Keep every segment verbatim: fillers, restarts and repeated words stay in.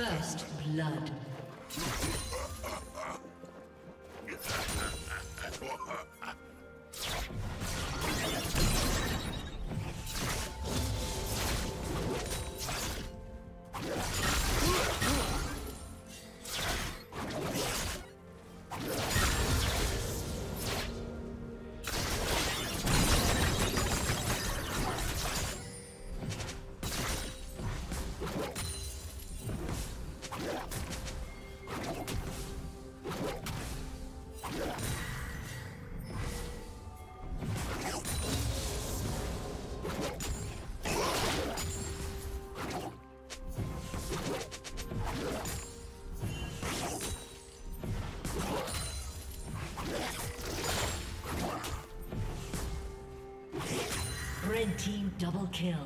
First blood. Red team double kill.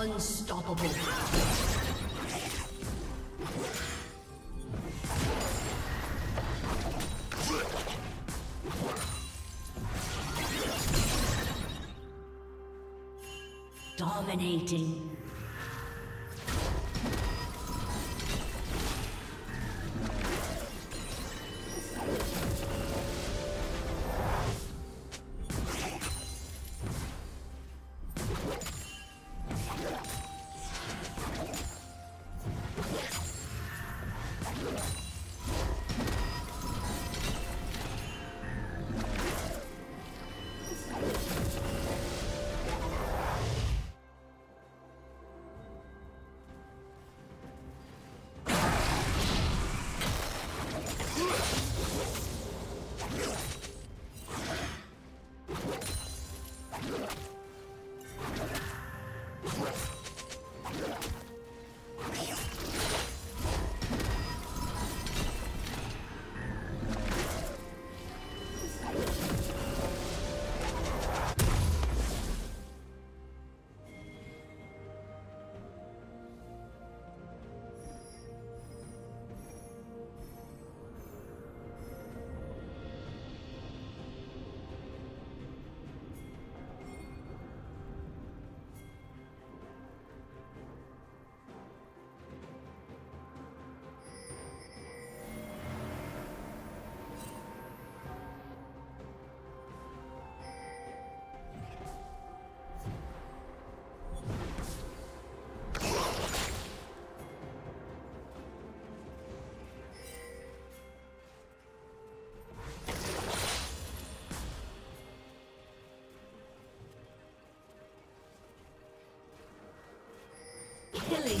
Unstoppable. Dominating. Killing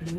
Blue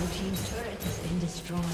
Blue team's turret has been destroyed.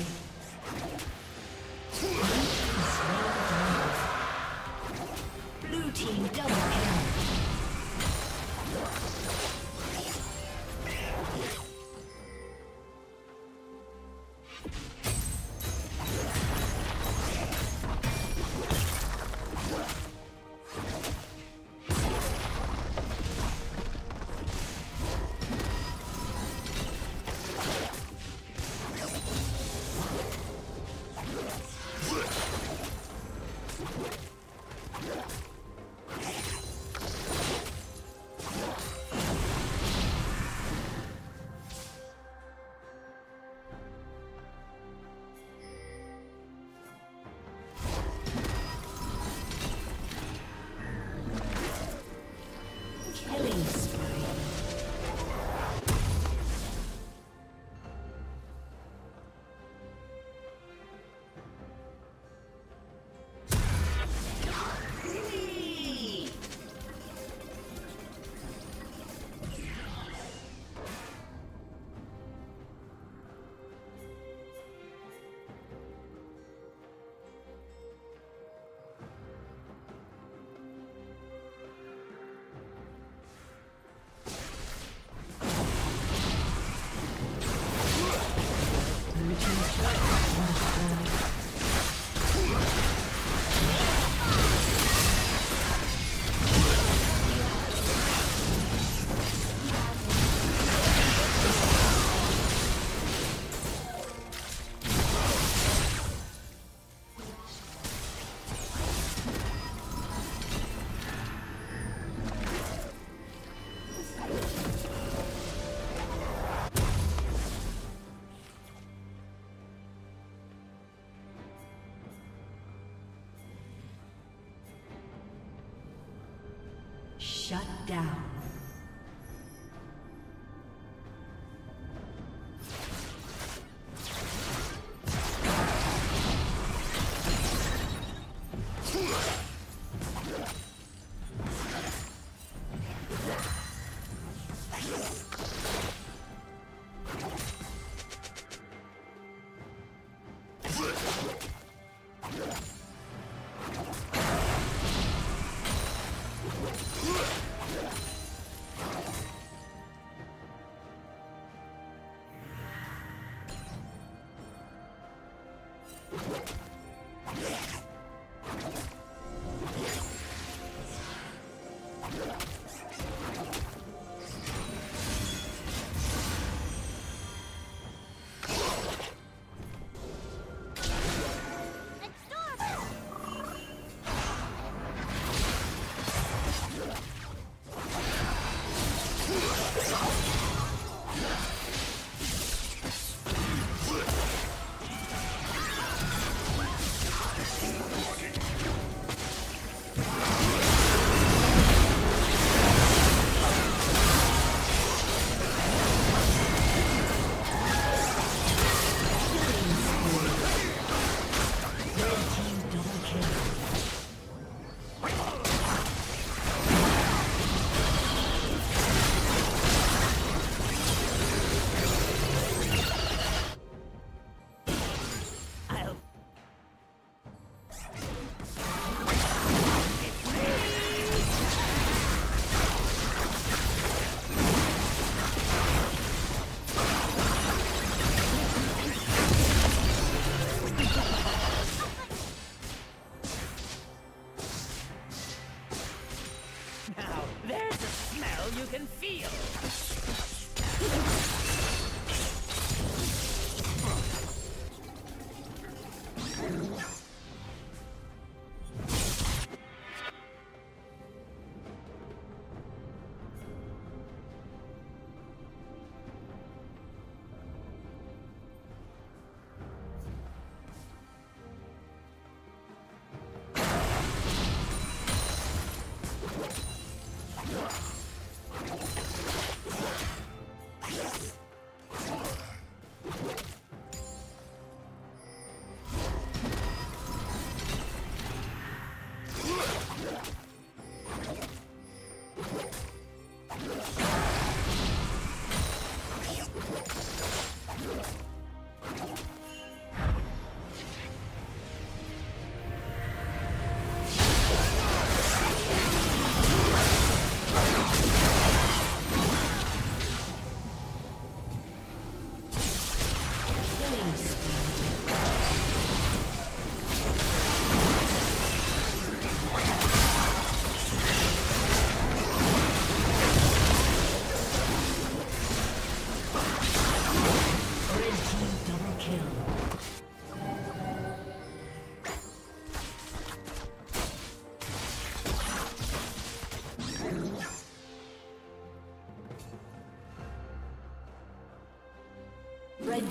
Shut down. Red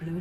Blue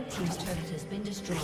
Red team's turret has been destroyed.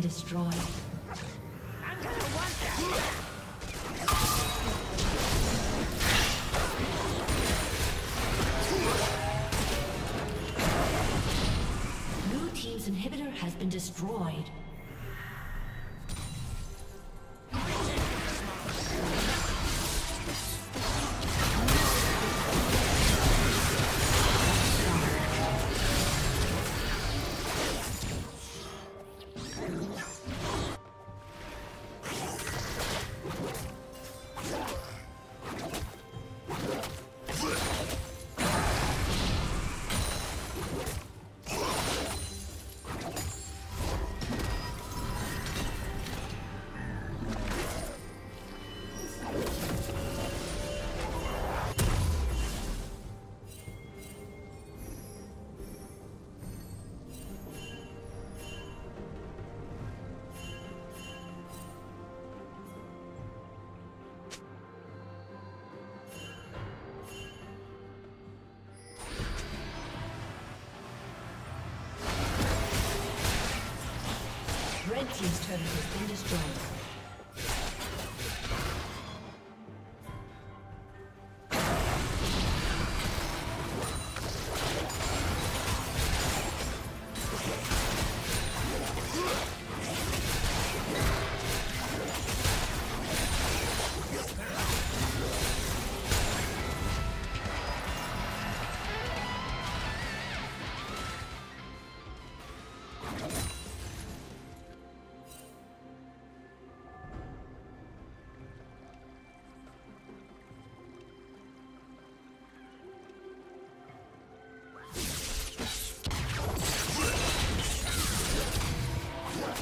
Destroyed. Blue team's inhibitor has been destroyed. Red team's turret has been destroyed. What?